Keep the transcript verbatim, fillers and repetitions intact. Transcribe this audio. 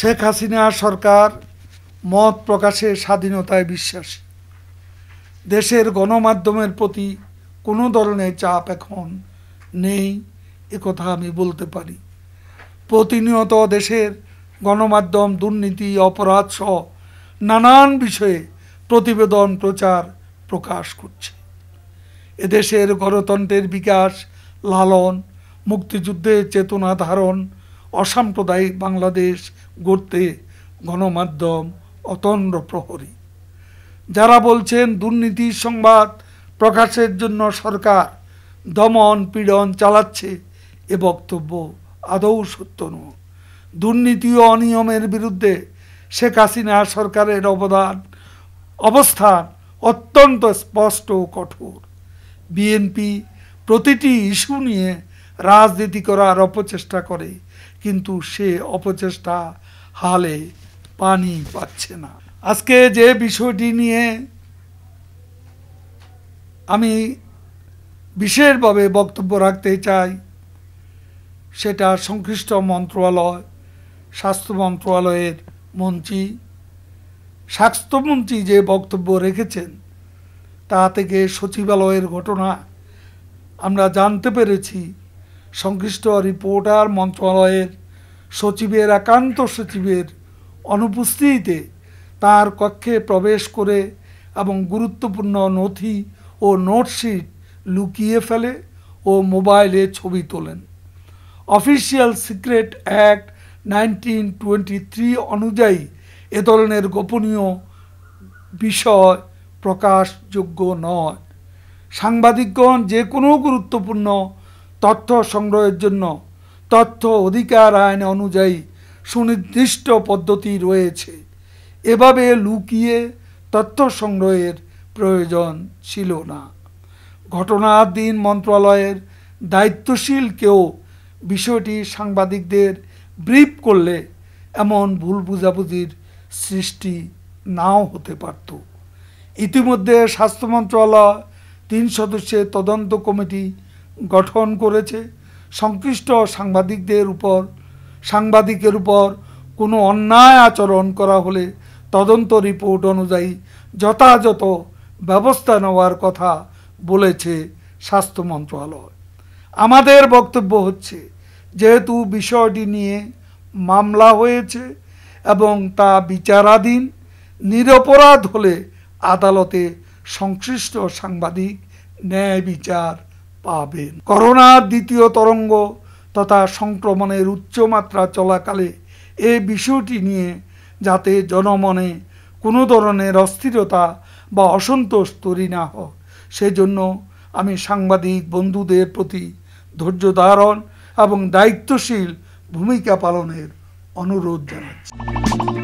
শেখ হাসিনা সরকার মত প্রকাশের স্বাধীনতায় বিশ্বাসী। দেশের গণমাধ্যমের প্রতি কোনো ধরনের চাপ এখন নেই, একথা আমি বলতে পারি। প্রতিনিয়ত দেশের গণমাধ্যম দুর্নীতি, অপরাধ সহ নানান বিষয়ে প্রতিবেদন, প্রচার, প্রকাশ করছে। এদেশের গণতন্ত্রের বিকাশ, লালন, মুক্তিযুদ্ধের চেতনা ধারণ, অসাম্প্রদায়িক বাংলাদেশ গড়তে গণমাধ্যম অতন্দ্র প্রহরী। যারা বলছেন দুর্নীতি সংবাদ প্রকাশের জন্য সরকার দমন পীড়ন চালাচ্ছে, এ বক্তব্য আদৌ সত্য নয়। দুর্নীতি ও অনিয়মের বিরুদ্ধে শেখ হাসিনা সরকারের অবদান অবস্থান অত্যন্ত স্পষ্ট ও কঠোর। বিএনপি প্রতিটি ইস্যু নিয়ে রাজনীতি করার অপচেষ্টা করে, কিন্তু সে অপচেষ্টা হালে পানি পাচ্ছে না। আজকে যে বিষয়টি নিয়ে আমি বিশেষভাবে বক্তব্য রাখতে চাই, সেটা সংশ্লিষ্ট মন্ত্রণালয়, স্বাস্থ্য মন্ত্রণালয়ের মন্ত্রী স্বাস্থ্যমন্ত্রী যে বক্তব্য রেখেছেন, তা থেকে সচিবালয়ের ঘটনা আমরা জানতে পেরেছি। সংশ্লিষ্ট রিপোর্টার মন্ত্রণালয়ের সচিবের একান্ত সচিবের অনুপস্থিতিতে তার কক্ষে প্রবেশ করে এবং গুরুত্বপূর্ণ নথি ও নোটশিট লুকিয়ে ফেলে ও মোবাইলে ছবি তোলেন। Official secret act nineteen twenty three অনুযায়ী এ ধরনের গোপনীয় বিষয় প্রকাশযোগ্য নয়। সাংবাদিকগণ যে কোনো গুরুত্বপূর্ণ তথ্য সংগ্রহের জন্য তথ্য অধিকার আইন অনুযায়ী সুনির্দিষ্ট পদ্ধতি রয়েছে, এভাবে লুকিয়ে তথ্য সংগ্রহের প্রয়োজন ছিল না। ঘটনার দিন মন্ত্রণালয়ের দায়িত্বশীল কেউ বিষয়টি সাংবাদিকদের ব্রিফ করলে এমন ভুল বুঝাবুঝির সৃষ্টি নাও হতে পারত। ইতিমধ্যে স্বাস্থ্য মন্ত্রণালয় তিন সদস্যের তদন্ত কমিটি গঠন করেছে। সংশ্লিষ্ট সাংবাদিকদের উপর সাংবাদিকের উপর কোনো অন্যায় আচরণ করা হলে তদন্ত রিপোর্ট অনুযায়ী যথাযথ ব্যবস্থা নেওয়ার কথা বলেছে স্বাস্থ্য মন্ত্রণালয়। আমাদের বক্তব্য হচ্ছে, যেহেতু বিষয়টি নিয়ে মামলা হয়েছে এবং তা বিচারাধীন, নিরপরাধ হলে আদালতে সংশ্লিষ্ট সাংবাদিক ন্যায় বিচার পাবেন। করোনার দ্বিতীয় তরঙ্গ তথা সংক্রমণের উচ্চমাত্রা চলাকালে এই বিষয়টি নিয়ে যাতে জনমনে কোনো ধরনের অস্থিরতা বা অসন্তোষ তৈরি না হয়, সেজন্য আমি সাংবাদিক বন্ধুদের প্রতি ধৈর্য ধারণ এবং দায়িত্বশীল ভূমিকা পালনের অনুরোধ জানাচ্ছি।